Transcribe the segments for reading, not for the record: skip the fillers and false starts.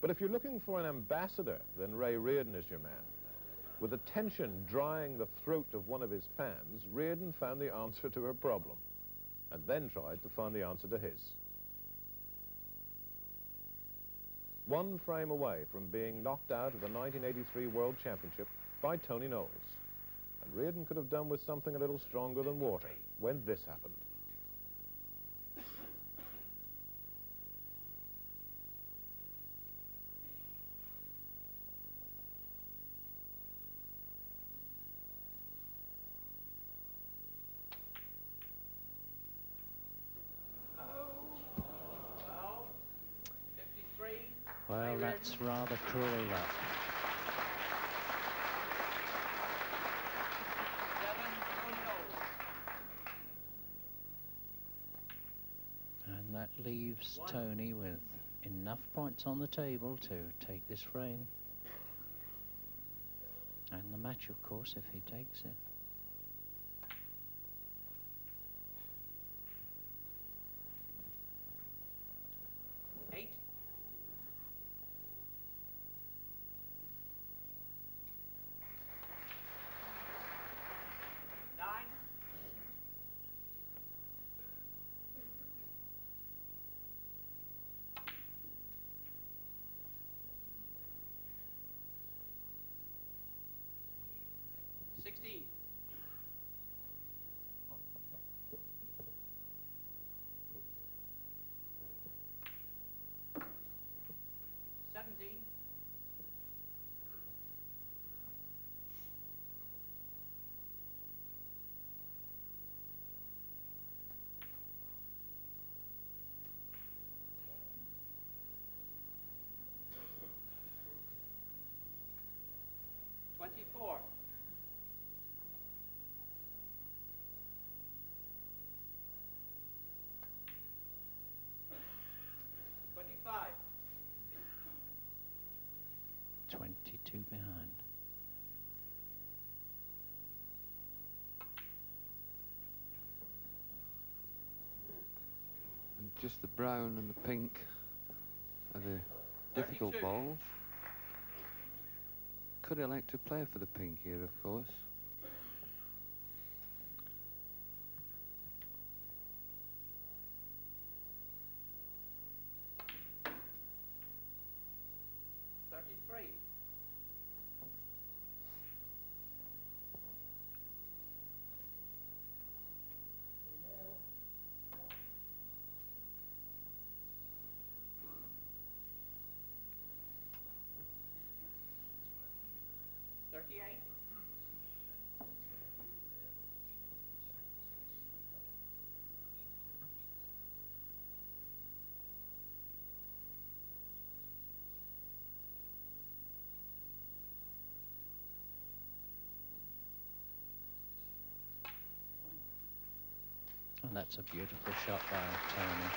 But if you're looking for an ambassador, then Ray Reardon is your man. With the tension drying the throat of one of his fans, Reardon found the answer to her problem, and then tried to find the answer to his. One frame away from being knocked out of the 1983 World Championship by Tony Knowles. And Reardon could have done with something a little stronger than water when this happened. Well, that's rather cruel, that. And that leaves Tony with enough points on the table to take this frame. And the match, of course, if he takes it. Four. 25. 22 behind. And just the brown and the pink are the difficult balls. Could elect to play for the pink here, of course. And that's a beautiful shot by Tony.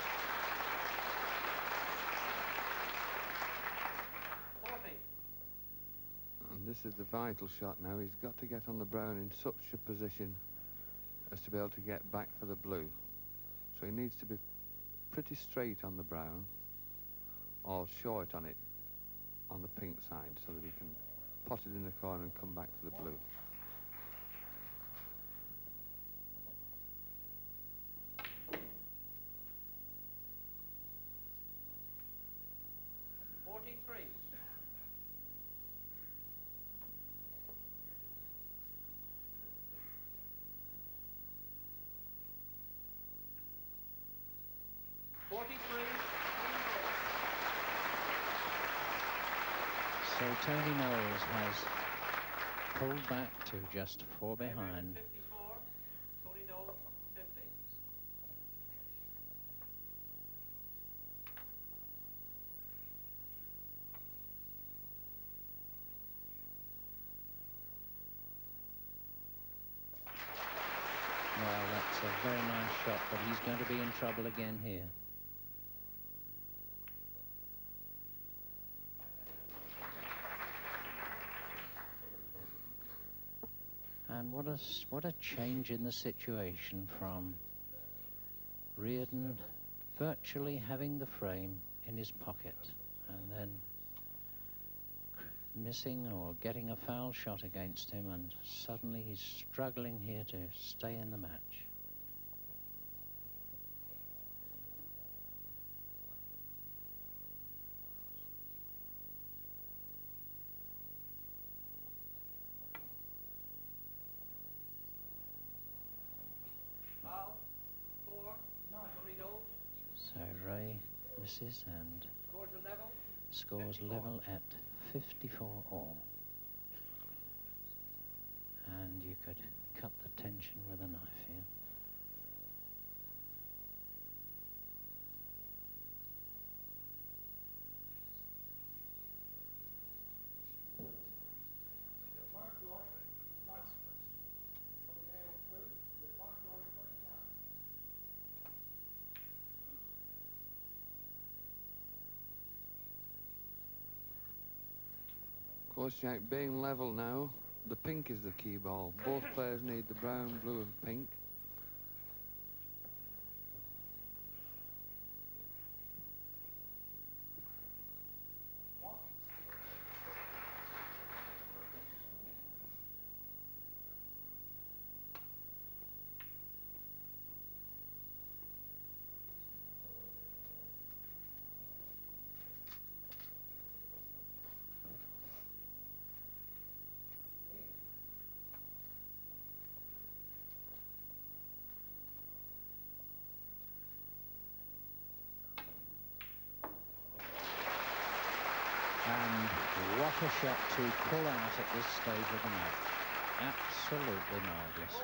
40. And this is the vital shot now. He's got to get on the brown in such a position as to be able to get back for the blue. So he needs to be pretty straight on the brown or short on it on the pink side so that he can pot it in the corner and come back for the blue. 43. So Tony Knowles has pulled back to just 4 behind. 54, Tony Knowles, 50. Well, that's a very nice shot, but he's going to be in trouble again here. 40. What a change in the situation from Reardon virtually having the frame in his pocket and then missing or getting a foul shot against him, and suddenly he's struggling here to stay in the match. And scores level at 54 all. And you could cut the tension with a knife here. Jack, being level now, the pink is the key ball. Both players need the brown, blue and pink. A shot to pull out at this stage of the match. Absolutely marvellous.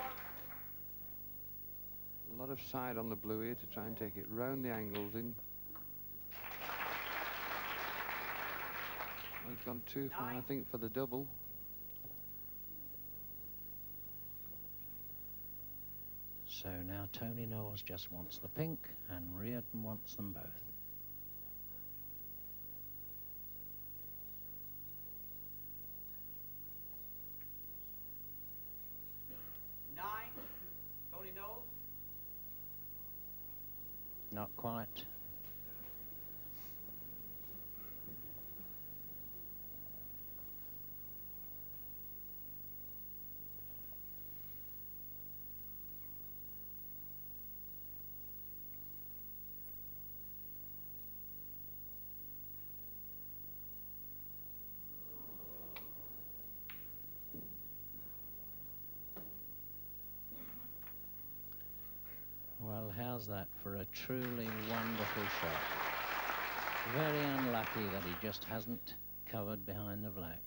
A lot of side on the blue here to try and take it round the angles in. He's gone too far, I think, for the double. So now Tony Knowles just wants the pink and Reardon wants them both. Not quite. How's that for a truly wonderful shot? Very unlucky that he just hasn't covered behind the black.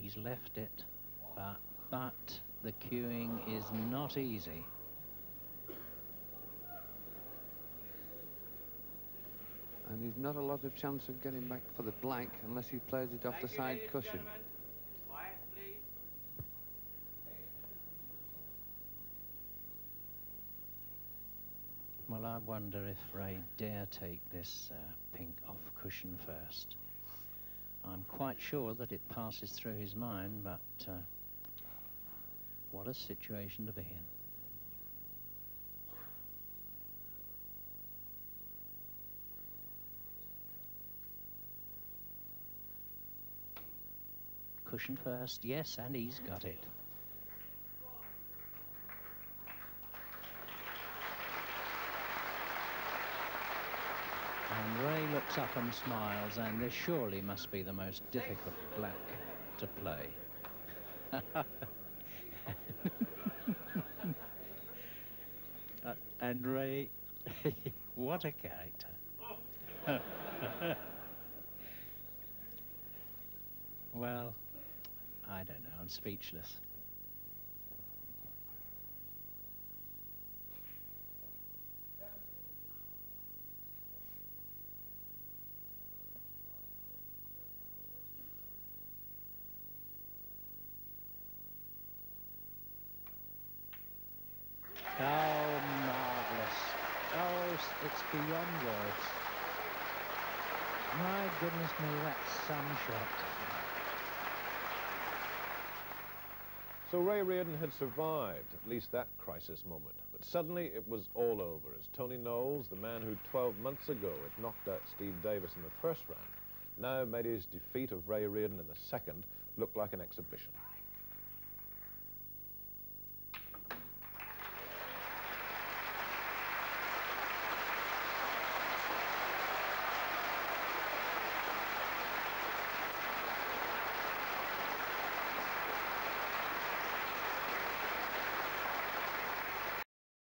He's left it, but the cueing is not easy. And he's not a lot of chance of getting back for the black unless he plays it off the side cushion. Well, I wonder if Ray dare take this pink off cushion first. I'm quite sure that it passes through his mind, but what a situation to be in. Cushion first, yes, and he's got it. And Ray looks up and smiles, and this surely must be the most difficult black to play. And Ray, what a character. Well, I don't know, I'm speechless. goodness me, that's some shot. So Ray Reardon had survived at least that crisis moment. But suddenly it was all over as Tony Knowles, the man who 12 months ago had knocked out Steve Davis in the first round, now made his defeat of Ray Reardon in the second look like an exhibition.